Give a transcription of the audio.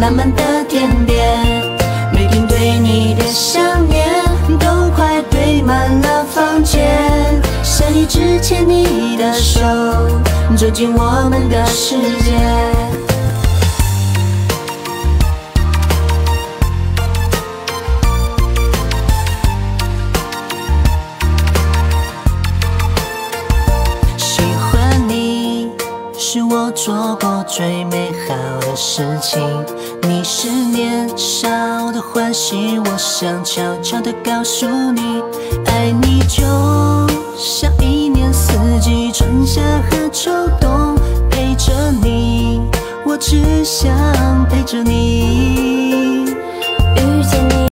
浪漫的甜点，每天对你的想念都快堆满了房间。谁只牵你的手，走进我们的世界。 是我做过最美好的事情，你是年少的欢喜，我想悄悄地告诉你，爱你就像一年四季，春夏和秋冬，陪着你，我只想陪着你。